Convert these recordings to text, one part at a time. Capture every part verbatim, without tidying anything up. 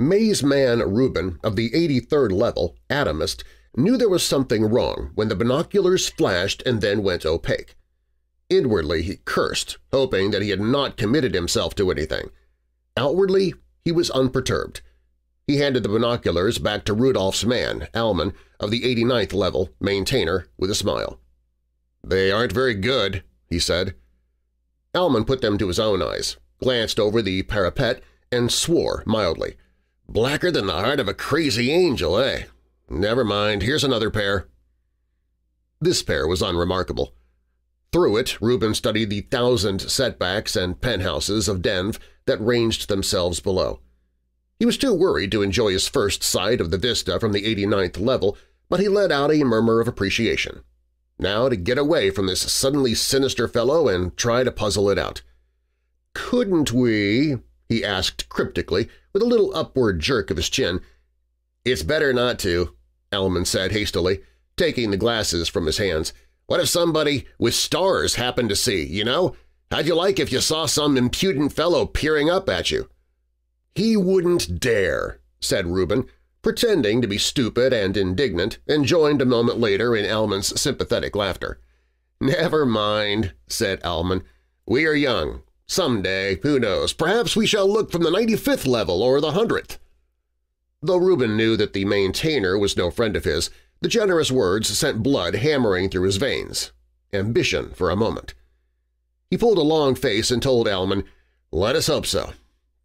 Maze Man Rubin of the eighty-third level, Atomist, knew there was something wrong when the binoculars flashed and then went opaque. Inwardly he cursed, hoping that he had not committed himself to anything. Outwardly he was unperturbed. He handed the binoculars back to Rudolph's man, Alman, of the eighty-ninth level, Maintainer, with a smile. "They aren't very good," he said. Alman put them to his own eyes, glanced over the parapet, and swore mildly. "Blacker than the heart of a crazy angel, eh? Never mind, here's another pair." This pair was unremarkable. Through it, Reuben studied the thousand setbacks and penthouses of Denv that ranged themselves below. He was too worried to enjoy his first sight of the vista from the eighty-ninth level, but he let out a murmur of appreciation. Now to get away from this suddenly sinister fellow and try to puzzle it out. "Couldn't we?" he asked cryptically, with a little upward jerk of his chin. "It's better not to," Alman said hastily, taking the glasses from his hands. "What if somebody with stars happened to see, you know? How'd you like if you saw some impudent fellow peering up at you?" "He wouldn't dare," said Reuben, pretending to be stupid and indignant, and joined a moment later in Alman's sympathetic laughter. "Never mind," said Alman. "We are young. Someday, who knows, perhaps we shall look from the ninety-fifth level or the hundredth." Though Reuben knew that the Maintainer was no friend of his, the generous words sent blood hammering through his veins. Ambition for a moment. He pulled a long face and told Alman, "Let us hope so.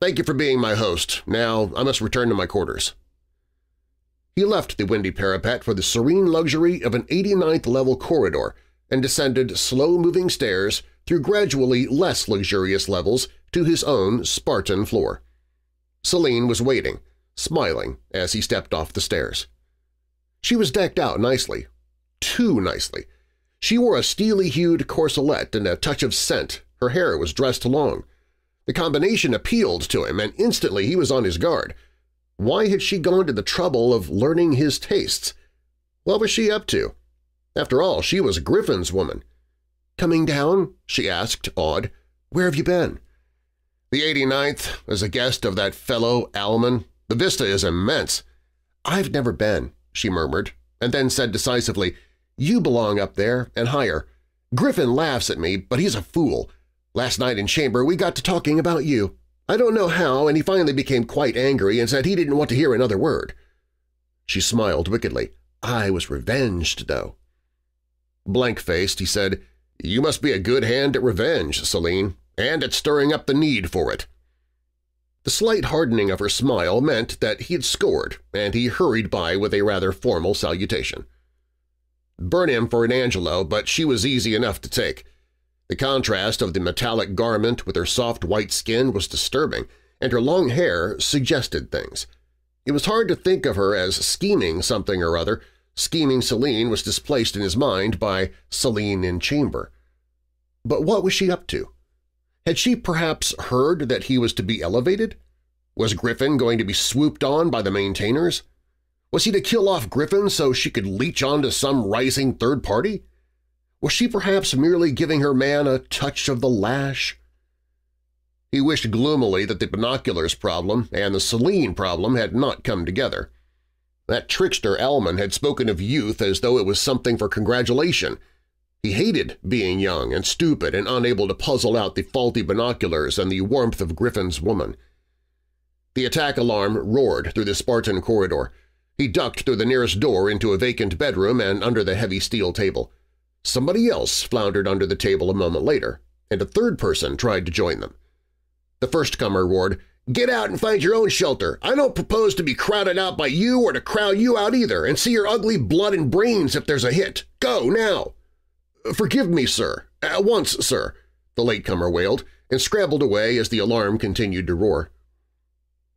Thank you for being my host. Now I must return to my quarters." He left the windy parapet for the serene luxury of an eighty-ninth level corridor and descended slow-moving stairs through gradually less luxurious levels to his own Spartan floor. Celine was waiting, smiling as he stepped off the stairs. She was decked out nicely, too nicely. She wore a steely-hued corselet and a touch of scent. Her hair was dressed long. The combination appealed to him, and instantly he was on his guard. Why had she gone to the trouble of learning his tastes? What was she up to? After all, she was Griffin's woman. "Coming down?" she asked, awed. "Where have you been?" "The eighty-ninth, as a guest of that fellow Alman. The vista is immense." "I've never been," she murmured, and then said decisively, "You belong up there and higher. Griffin laughs at me, but he's a fool. Last night in chamber we got to talking about you. I don't know how, and he finally became quite angry and said he didn't want to hear another word." She smiled wickedly. "I was revenged, though." Blank-faced, he said, "You must be a good hand at revenge, Celine, and at stirring up the need for it." The slight hardening of her smile meant that he had scored, and he hurried by with a rather formal salutation. Burn him for an Angelo, but she was easy enough to take. The contrast of the metallic garment with her soft white skin was disturbing, and her long hair suggested things. It was hard to think of her as scheming something or other. Scheming Celine was displaced in his mind by Celine in chamber. But what was she up to? Had she perhaps heard that he was to be elevated? Was Griffin going to be swooped on by the Maintainers? Was he to kill off Griffin so she could leech onto some rising third party? Was she perhaps merely giving her man a touch of the lash? He wished gloomily that the binoculars problem and the Celine problem had not come together. That trickster Alman had spoken of youth as though it was something for congratulation. He hated being young and stupid and unable to puzzle out the faulty binoculars and the warmth of Griffin's woman. The attack alarm roared through the Spartan corridor. He ducked through the nearest door into a vacant bedroom and under the heavy steel table. Somebody else floundered under the table a moment later, and a third person tried to join them. The first comer roared, "Get out and find your own shelter. I don't propose to be crowded out by you or to crowd you out either, and see your ugly blood and brains if there's a hit. Go, now!" "Forgive me, sir. At once, sir," the latecomer wailed, and scrambled away as the alarm continued to roar.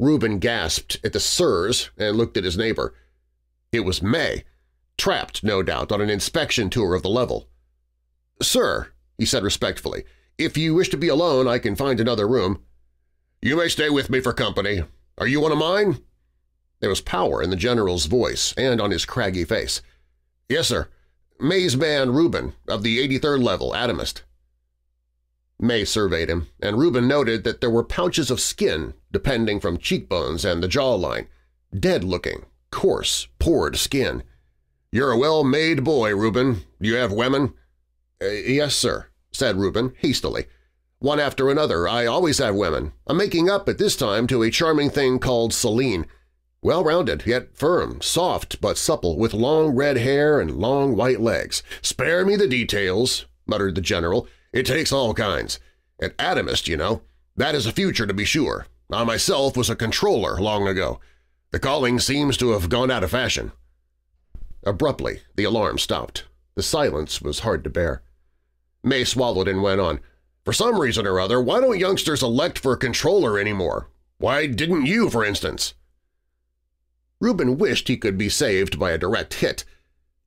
Reuben gasped at the sirs and looked at his neighbor. It was May, trapped, no doubt, on an inspection tour of the level. "Sir," he said respectfully, "if you wish to be alone, I can find another room." "You may stay with me for company. Are you one of mine?" There was power in the general's voice and on his craggy face. "Yes, sir. Maze Man Reuben of the eighty-third level, Atomist." May surveyed him, and Reuben noted that there were pouches of skin depending from cheekbones and the jawline, dead-looking, coarse, poured skin. "You're a well-made boy, Reuben. Do you have women?" Uh, "Yes, sir," said Reuben, hastily. "One after another, I always have women. I'm making up at this time to a charming thing called Celine. Well-rounded, yet firm, soft but supple, with long red hair and long white legs." "Spare me the details," muttered the general. "It takes all kinds. An atomist, you know. That is a future, to be sure. I myself was a controller long ago. The calling seems to have gone out of fashion." Abruptly, the alarm stopped. The silence was hard to bear. May swallowed and went on. "For some reason or other, why don't youngsters elect for a controller anymore? Why didn't you, for instance?" Reuben wished he could be saved by a direct hit.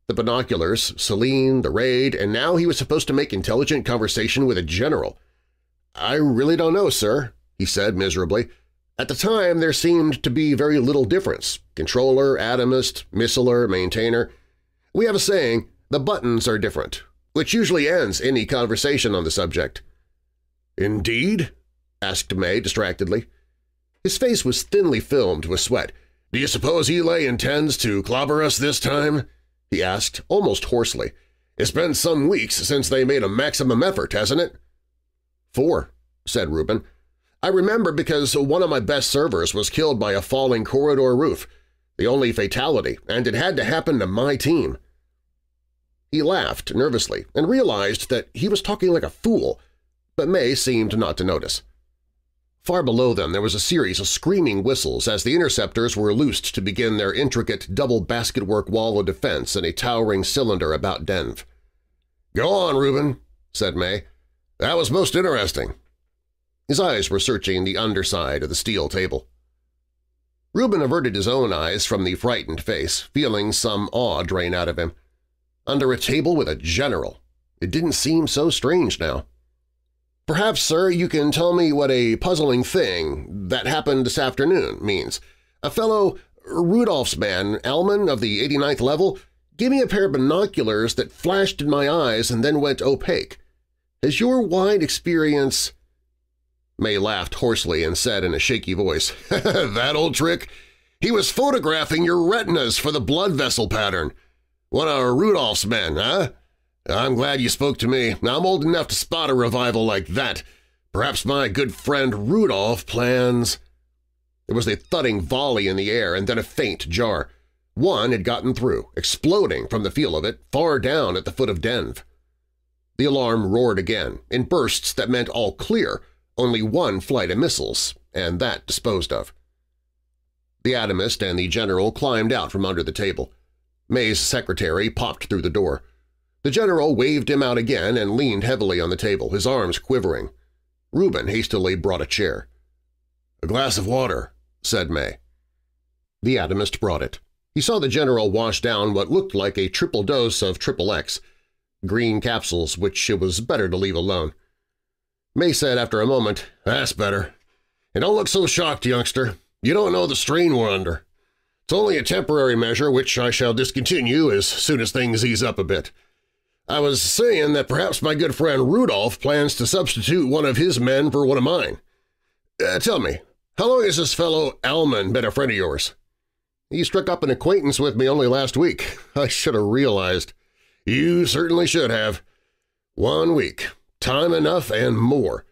The binoculars, Celine, the raid, and now he was supposed to make intelligent conversation with a general. "I really don't know, sir," he said miserably. "At the time, there seemed to be very little difference. Controller, atomist, missiler, maintainer. We have a saying, 'The buttons are different,' which usually ends any conversation on the subject." "Indeed?" asked May distractedly. His face was thinly filmed with sweat. "Do you suppose Eli intends to clobber us this time?" he asked, almost hoarsely. "It's been some weeks since they made a maximum effort, hasn't it?" "Four," said Reuben. "I remember because one of my best servers was killed by a falling corridor roof, the only fatality, and it had to happen to my team." He laughed nervously and realized that he was talking like a fool, but May seemed not to notice. Far below them there was a series of screaming whistles as the interceptors were loosed to begin their intricate double basketwork wall of defense in a towering cylinder about Denv. "Go on, Reuben," said May. "That was most interesting." His eyes were searching the underside of the steel table. Reuben averted his own eyes from the frightened face, feeling some awe drain out of him. Under a table with a general. It didn't seem so strange now. "Perhaps, sir, you can tell me what a puzzling thing that happened this afternoon means. A fellow Rudolph's man, Alman of the eighty-ninth level, gave me a pair of binoculars that flashed in my eyes and then went opaque. Has your wide experience…" May laughed hoarsely and said in a shaky voice, "That old trick? He was photographing your retinas for the blood vessel pattern. One of Rudolph's men, huh? I'm glad you spoke to me. I'm old enough to spot a revival like that. Perhaps my good friend Rudolph plans…" There was a thudding volley in the air and then a faint jar. One had gotten through, exploding from the feel of it, far down at the foot of Denv. The alarm roared again, in bursts that meant all clear, only one flight of missiles, and that disposed of. The atomist and the general climbed out from under the table. May's secretary popped through the door. The general waved him out again and leaned heavily on the table, his arms quivering. Reuben hastily brought a chair. "A glass of water," said May. The atomist brought it. He saw the general wash down what looked like a triple dose of triple X, green capsules which it was better to leave alone. May said after a moment, "That's better. And don't look so shocked, youngster. You don't know the strain we're under. It's only a temporary measure which I shall discontinue as soon as things ease up a bit. I was saying that perhaps my good friend Rudolph plans to substitute one of his men for one of mine. Uh, tell me, how long has this fellow Alman been a friend of yours?" "He struck up an acquaintance with me only last week. I should have realized." "You certainly should have. One week. Time enough and more.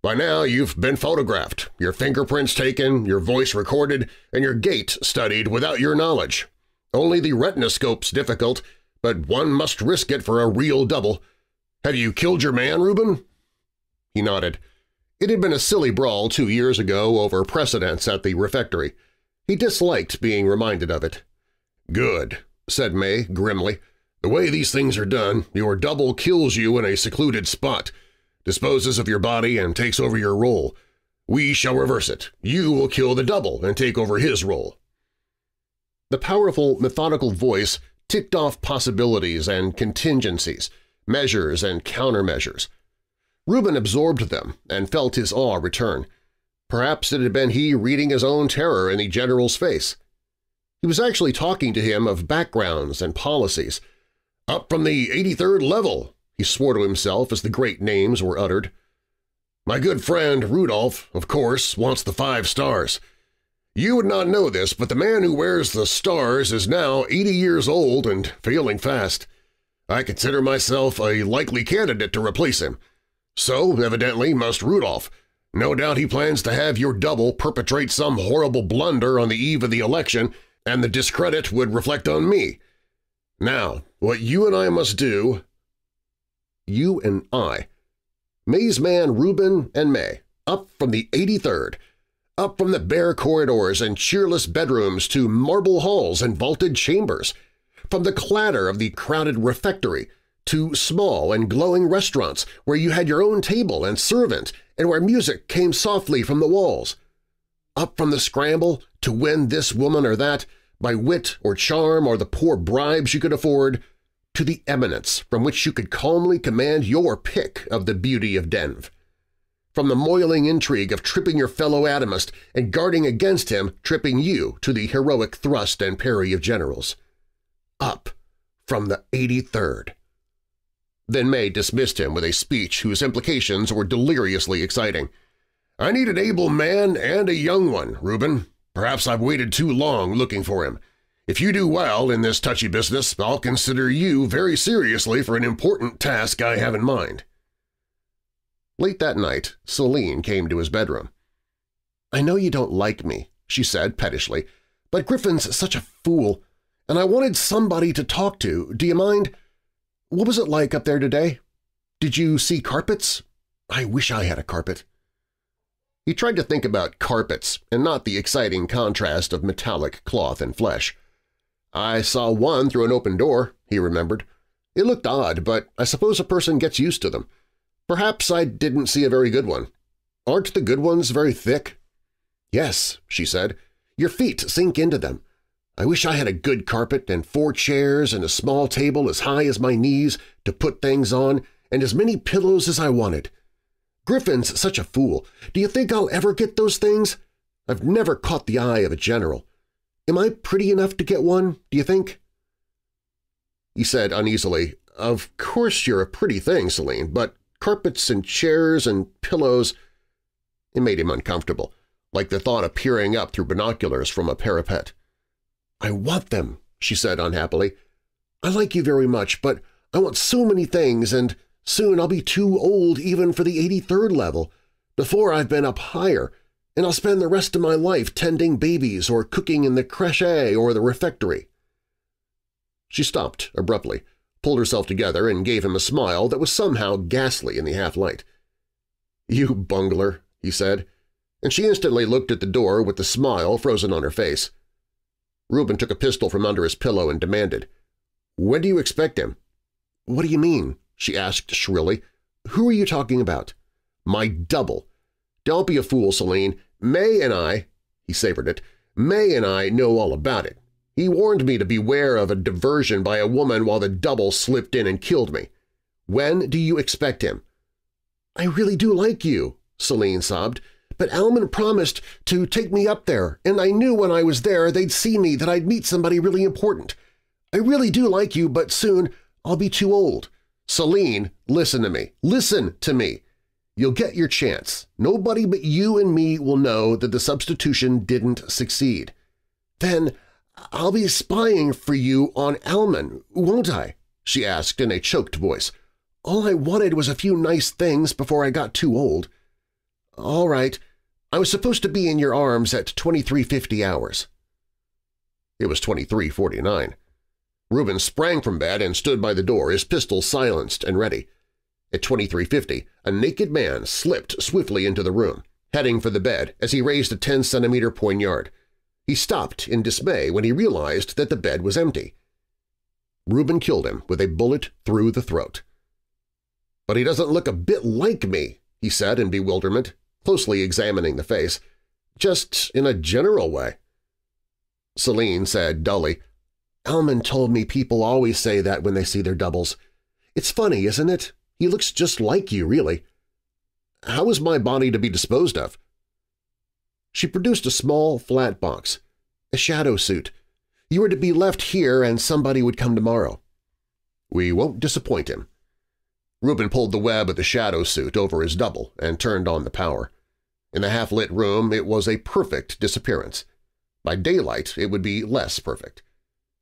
By now you've been photographed, your fingerprints taken, your voice recorded, and your gait studied without your knowledge. Only the retinoscope's difficult, but one must risk it for a real double. Have you killed your man, Reuben?" He nodded. It had been a silly brawl two years ago over precedence at the refectory. He disliked being reminded of it. "Good," said May grimly. "The way these things are done, your double kills you in a secluded spot, disposes of your body, and takes over your role. We shall reverse it. You will kill the double and take over his role." The powerful, methodical voice ticked off possibilities and contingencies, measures and countermeasures. Reuben absorbed them and felt his awe return. Perhaps it had been he reading his own terror in the general's face. He was actually talking to him of backgrounds and policies. "Up from the eighty-third level," he swore to himself as the great names were uttered. My good friend Rudolph, of course, wants the five stars. You would not know this, but the man who wears the stars is now eighty years old and failing fast. I consider myself a likely candidate to replace him. So, evidently, must Rudolph. No doubt he plans to have your double perpetrate some horrible blunder on the eve of the election, and the discredit would reflect on me. Now, what you and I must do… You and I. Maze Man Reuben and May, up from the eighty-third, up from the bare corridors and cheerless bedrooms to marble halls and vaulted chambers, from the clatter of the crowded refectory to small and glowing restaurants where you had your own table and servant and where music came softly from the walls, up from the scramble to win this woman or that by wit or charm or the poor bribes you could afford, to the eminence from which you could calmly command your pick of the beauty of Denv, from the moiling intrigue of tripping your fellow atomist and guarding against him tripping you to the heroic thrust and parry of generals. Up from the eighty-third. Then May dismissed him with a speech whose implications were deliriously exciting. I need an able man and a young one, Reuben. Perhaps I've waited too long looking for him. If you do well in this touchy business, I'll consider you very seriously for an important task I have in mind. Late that night, Celine came to his bedroom. I know you don't like me, she said pettishly, but Griffin's such a fool, and I wanted somebody to talk to. Do you mind? What was it like up there today? Did you see carpets? I wish I had a carpet. He tried to think about carpets and not the exciting contrast of metallic cloth and flesh. I saw one through an open door, he remembered. It looked odd, but I suppose a person gets used to them. Perhaps I didn't see a very good one. Aren't the good ones very thick? Yes, she said. Your feet sink into them. I wish I had a good carpet and four chairs and a small table as high as my knees to put things on and as many pillows as I wanted. Griffin's such a fool. Do you think I'll ever get those things? I've never caught the eye of a general. Am I pretty enough to get one, do you think? He said uneasily, Of course you're a pretty thing, Celine, but carpets and chairs and pillows… It made him uncomfortable, like the thought of peering up through binoculars from a parapet. I want them, she said unhappily. I like you very much, but I want so many things, and soon I'll be too old even for the eighty-third level, before I've been up higher, and I'll spend the rest of my life tending babies or cooking in the crèche or the refectory. She stopped abruptly, pulled herself together, and gave him a smile that was somehow ghastly in the half-light. You bungler, he said, and she instantly looked at the door with the smile frozen on her face. Reuben took a pistol from under his pillow and demanded, "When do you expect him?" "What do you mean?" she asked shrilly. "Who are you talking about?" "My double." "Don't be a fool, Celine. May and I," he savored it, "May and I know all about it. He warned me to beware of a diversion by a woman while the double slipped in and killed me. When do you expect him?" "I really do like you," Celine sobbed. But Alman promised to take me up there, and I knew when I was there they'd see me that I'd meet somebody really important. I really do like you, but soon I'll be too old. Celine, listen to me. Listen to me. You'll get your chance. Nobody but you and me will know that the substitution didn't succeed. Then I'll be spying for you on Alman, won't I?" she asked in a choked voice. "All I wanted was a few nice things before I got too old." "All right. I was supposed to be in your arms at twenty-three fifty hours." It was twenty-three forty-nine. Reuben sprang from bed and stood by the door, his pistol silenced and ready. At twenty-three fifty, a naked man slipped swiftly into the room, heading for the bed as he raised a ten-centimeter poignard. He stopped in dismay when he realized that the bed was empty. Reuben killed him with a bullet through the throat. "But he doesn't look a bit like me," he said in bewilderment, closely examining the face, just in a general way. Celine said dully, "Alman told me people always say that when they see their doubles. It's funny, isn't it? He looks just like you, really. How is my body to be disposed of?" She produced a small, flat box, a shadow suit. "You were to be left here and somebody would come tomorrow." "We won't disappoint him." Reuben pulled the web of the shadow suit over his double and turned on the power. In the half-lit room, it was a perfect disappearance. By daylight, it would be less perfect.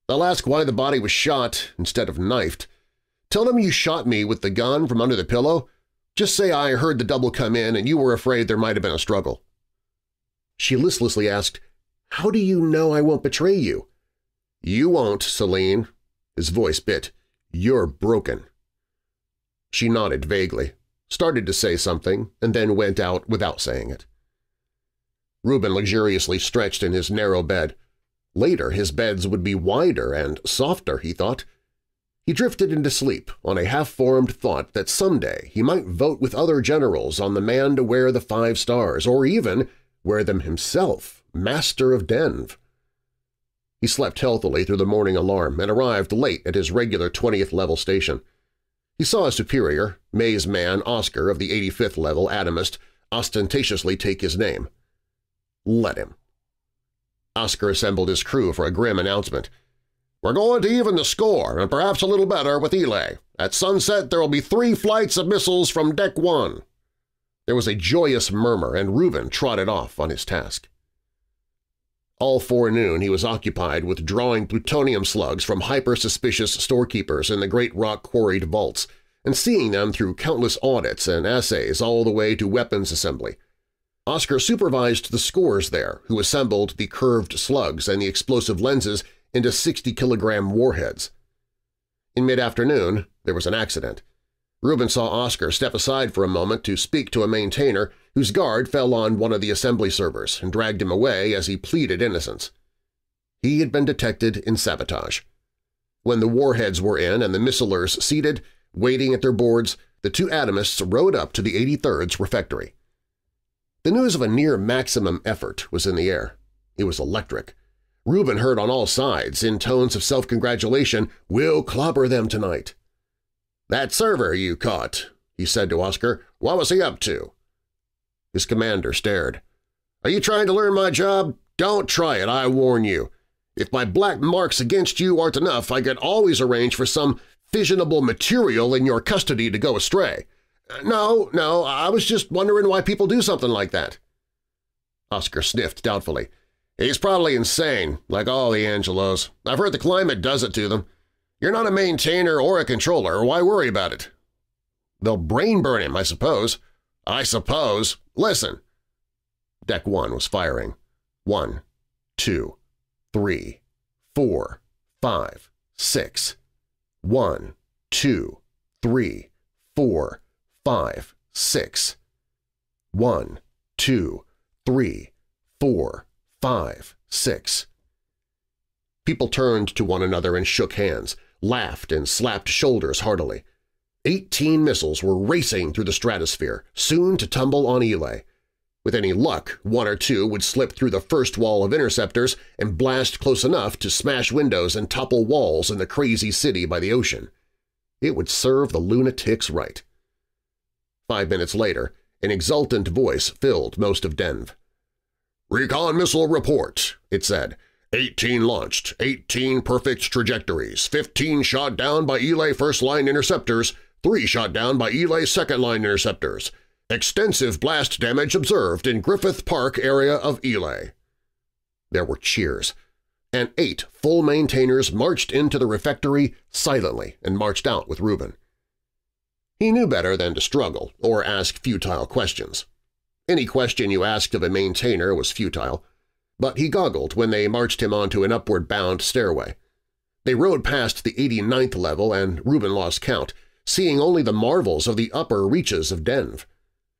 They'll ask why the body was shot instead of knifed. Tell them you shot me with the gun from under the pillow. Just say I heard the double come in and you were afraid there might have been a struggle. She listlessly asked, "How do you know I won't betray you?" "You won't, Celine." His voice bit. "You're broken." She nodded vaguely, started to say something, and then went out without saying it. Reuben luxuriously stretched in his narrow bed. Later his beds would be wider and softer, he thought. He drifted into sleep on a half-formed thought that someday he might vote with other generals on the man to wear the five stars, or even wear them himself, master of Denv. He slept healthily through the morning alarm and arrived late at his regular twentieth level station. He saw his superior, Maze Man Oscar of the eighty-fifth level Atomist, ostentatiously take his name. Let him. Oscar assembled his crew for a grim announcement. "We're going to even the score, and perhaps a little better, with Ely. At sunset there will be three flights of missiles from Deck One." There was a joyous murmur, and Reuben trotted off on his task. All forenoon he was occupied with drawing plutonium slugs from hyper-suspicious storekeepers in the great rock-quarried vaults and seeing them through countless audits and assays all the way to weapons assembly. Oscar supervised the scores there, who assembled the curved slugs and the explosive lenses into sixty kilogram warheads. In mid-afternoon, there was an accident. Reuben saw Oscar step aside for a moment to speak to a maintainer whose guard fell on one of the assembly servers and dragged him away as he pleaded innocence. He had been detected in sabotage. When the warheads were in and the missilers seated, waiting at their boards, the two atomists rode up to the eighty-third's refectory. The news of a near-maximum effort was in the air. It was electric. Reuben heard on all sides, in tones of self-congratulation, "We'll clobber them tonight." "That server you caught," he said to Oscar, "what was he up to?" His commander stared. "Are you trying to learn my job? Don't try it, I warn you. If my black marks against you aren't enough, I could always arrange for some fissionable material in your custody to go astray. No, no, I was just wondering why people do something like that." Oscar sniffed doubtfully. "He's probably insane, like all the Angelos. I've heard the climate does it to them. You're not a maintainer or a controller. Why worry about it?" "They'll brain-burn him, I suppose." "I suppose. Listen." Deck one was firing. One, two, three, four, five, six. One, two, three, four, five, six. One, two, three, four, five, six. People turned to one another and shook hands, laughed and slapped shoulders heartily. Eighteen missiles were racing through the stratosphere, soon to tumble on Ely. With any luck, one or two would slip through the first wall of interceptors and blast close enough to smash windows and topple walls in the crazy city by the ocean. It would serve the lunatics right. Five minutes later, an exultant voice filled most of Denv. "Recon missile report," it said. eighteen launched, eighteen perfect trajectories, fifteen shot down by Ely first-line interceptors, three shot down by Ely second-line interceptors. Extensive blast damage observed in Griffith Park area of Ely." There were cheers, and eight full maintainers marched into the refectory silently and marched out with Reuben. He knew better than to struggle or ask futile questions. Any question you asked of a maintainer was futile, but he goggled when they marched him onto an upward-bound stairway. They rode past the eighty-ninth level, and Reuben lost count, seeing only the marvels of the upper reaches of Denv.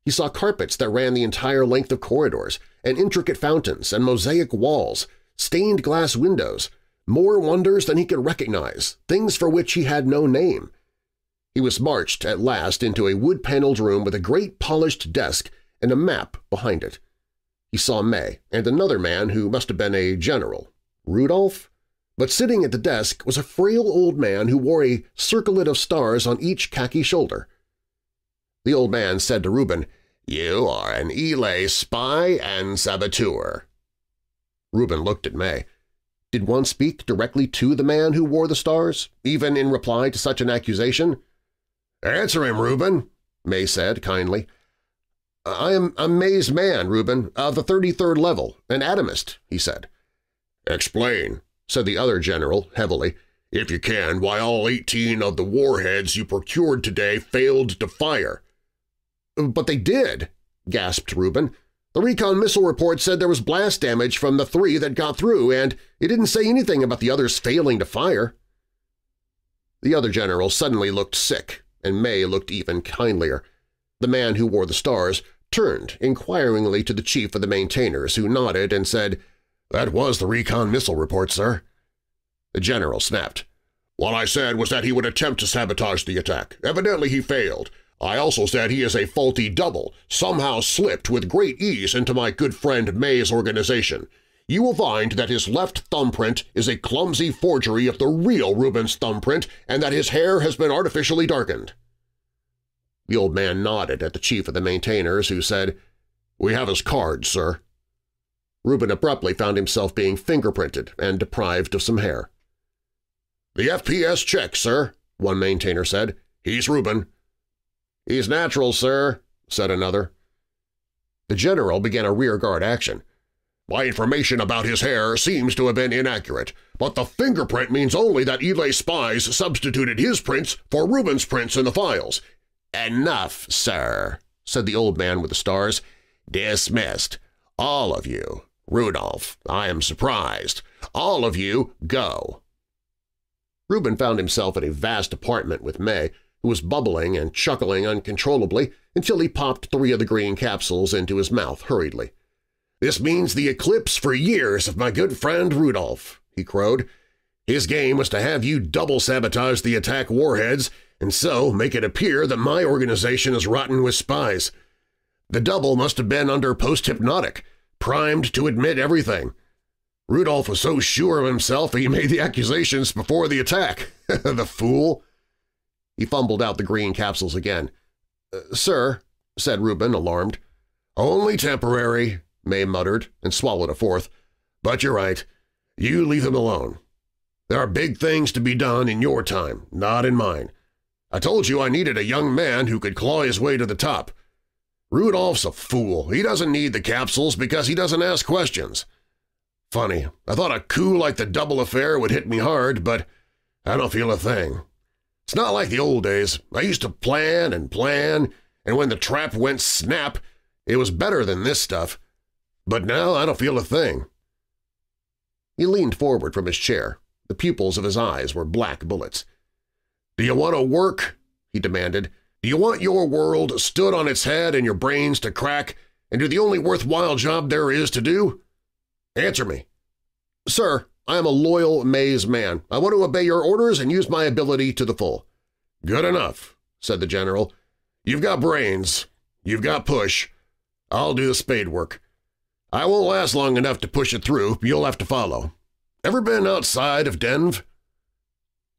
He saw carpets that ran the entire length of corridors, and intricate fountains and mosaic walls, stained glass windows, more wonders than he could recognize, things for which he had no name. He was marched at last into a wood-paneled room with a great polished desk and a map behind it. He saw May and another man who must have been a general, Rudolph, but sitting at the desk was a frail old man who wore a circlet of stars on each khaki shoulder. The old man said to Reuben, "You are an Ely spy and saboteur." Reuben looked at May. Did one speak directly to the man who wore the stars, even in reply to such an accusation? "Answer him, Reuben," May said kindly. "I am a mazed man, Reuben, of the thirty-third level, an atomist," he said. "Explain," said the other general heavily, "if you can, why all eighteen of the warheads you procured today failed to fire." "But they did," gasped Reuben. "The recon missile report said there was blast damage from the three that got through, and it didn't say anything about the others failing to fire." The other general suddenly looked sick, and May looked even kindlier. The man who wore the stars turned inquiringly to the chief of the maintainers, who nodded and said, "That was the recon missile report, sir." The general snapped. "What I said was that he would attempt to sabotage the attack. Evidently he failed. I also said he is a faulty double, somehow slipped with great ease into my good friend May's organization. You will find that his left thumbprint is a clumsy forgery of the real Reuben's thumbprint and that his hair has been artificially darkened." The old man nodded at the chief of the maintainers, who said, "We have his card, sir." Reuben abruptly found himself being fingerprinted and deprived of some hair. "The F P S check, sir," one maintainer said. "He's Reuben." "He's natural, sir," said another. The general began a rearguard action. "My information about his hair seems to have been inaccurate, but the fingerprint means only that Ely spies substituted his prints for Reuben's prints in the files." "Enough, sir," said the old man with the stars. "Dismissed. All of you. Rudolph, I am surprised. All of you, go." Reuben found himself in a vast apartment with May, who was bubbling and chuckling uncontrollably until he popped three of the green capsules into his mouth hurriedly. "This means the eclipse for years of my good friend Rudolph," he crowed. "His game was to have you double-sabotage the attack warheads and so make it appear that my organization is rotten with spies. The double must have been under post-hypnotic, primed to admit everything. Rudolph was so sure of himself he made the accusations before the attack. The fool!" He fumbled out the green capsules again. Uh, "Sir," said Reuben, alarmed. "Only temporary," May muttered and swallowed a fourth. "But you're right. You leave them alone. There are big things to be done in your time, not in mine. I told you I needed a young man who could claw his way to the top. Rudolph's a fool. He doesn't need the capsules because he doesn't ask questions. Funny, I thought a coup like the double affair would hit me hard, but I don't feel a thing. It's not like the old days. I used to plan and plan, and when the trap went snap, it was better than this stuff. But now I don't feel a thing." He leaned forward from his chair. The pupils of his eyes were black bullets. "Do you want to work?" he demanded. "Do you want your world stood on its head and your brains to crack and do the only worthwhile job there is to do? Answer me." "Sir, I am a loyal Maze man. I want to obey your orders and use my ability to the full." "Good enough," said the general. "You've got brains. You've got push. I'll do the spade work. I won't last long enough to push it through. You'll have to follow. Ever been outside of Denv?"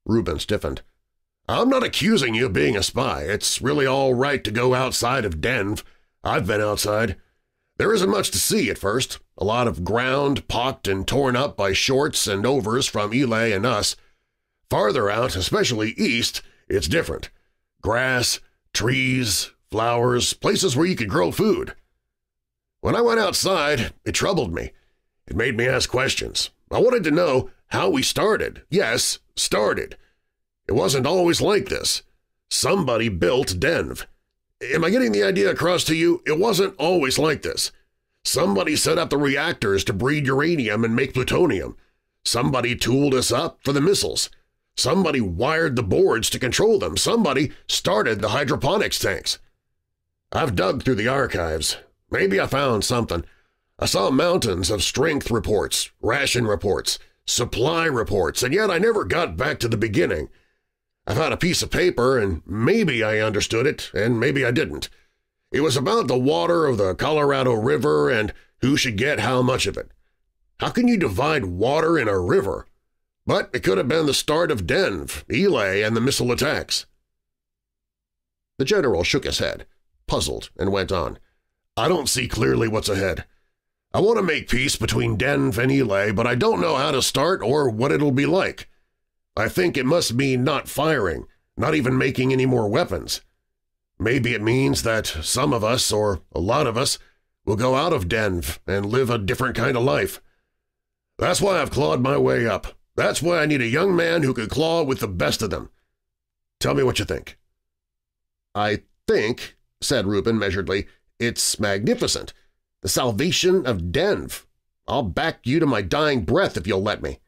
Reuben stiffened. "I'm not accusing you of being a spy. It's really all right to go outside of Denv. I've been outside. There isn't much to see at first. A lot of ground pocked and torn up by shorts and overs from Eli and us. Farther out, especially east, it's different. Grass, trees, flowers, places where you could grow food. When I went outside, it troubled me. It made me ask questions. I wanted to know how we started. Yes, started. It wasn't always like this. Somebody built Denv. Am I getting the idea across to you? It wasn't always like this. Somebody set up the reactors to breed uranium and make plutonium. Somebody tooled us up for the missiles. Somebody wired the boards to control them. Somebody started the hydroponics tanks. I've dug through the archives. Maybe I found something. I saw mountains of strength reports, ration reports, supply reports, and yet I never got back to the beginning. I found a piece of paper, and maybe I understood it, and maybe I didn't. It was about the water of the Colorado River and who should get how much of it. How can you divide water in a river? But it could have been the start of Denv, Ely, and the missile attacks." The general shook his head, puzzled, and went on. "I don't see clearly what's ahead. I want to make peace between Denv and Ely, but I don't know how to start or what it'll be like. I think it must mean not firing, not even making any more weapons. Maybe it means that some of us, or a lot of us, will go out of Denv and live a different kind of life. That's why I've clawed my way up. That's why I need a young man who can claw with the best of them. Tell me what you think." "I think," said Reuben measuredly, "it's magnificent. The salvation of Denv. I'll back you to my dying breath if you'll let me."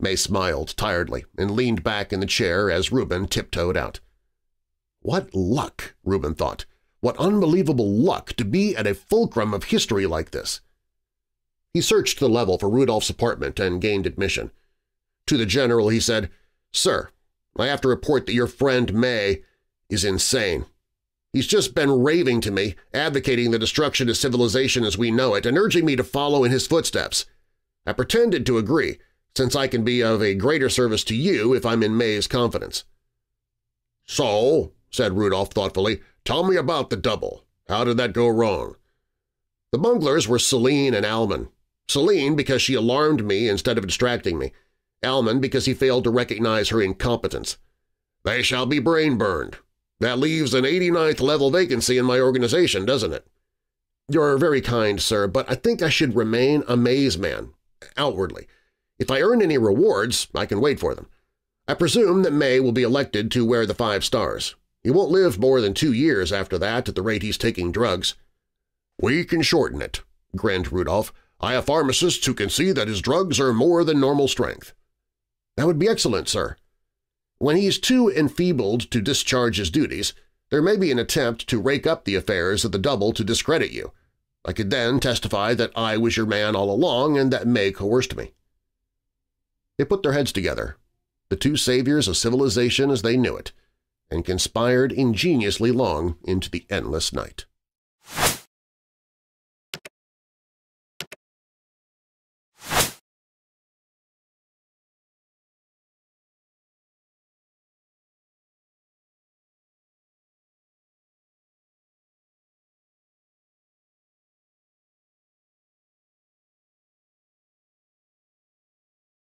May smiled tiredly and leaned back in the chair as Reuben tiptoed out. What luck, Reuben thought. What unbelievable luck to be at a fulcrum of history like this. He searched the level for Rudolph's apartment and gained admission. To the general he said, "Sir, I have to report that your friend May is insane. He's just been raving to me, advocating the destruction of civilization as we know it, and urging me to follow in his footsteps. I pretended to agree, since I can be of a greater service to you if I'm in May's confidence." "So," said Rudolph thoughtfully, "tell me about the double. How did that go wrong?" "The bunglers were Celine and Alman. Celine because she alarmed me instead of distracting me. Alman because he failed to recognize her incompetence." "They shall be brain-burned. That leaves an eighty-ninth level vacancy in my organization, doesn't it?" "You're very kind, sir, but I think I should remain a maze man, outwardly. If I earn any rewards, I can wait for them. I presume that May will be elected to wear the five stars. He won't live more than two years after that at the rate he's taking drugs." "We can shorten it," grinned Rudolph. "I have pharmacists who can see that his drugs are more than normal strength." "That would be excellent, sir. When he's too enfeebled to discharge his duties, there may be an attempt to rake up the affairs of the double to discredit you. I could then testify that I was your man all along and that May coerced me." They put their heads together, the two saviors of civilization as they knew it, and conspired ingeniously long into the endless night.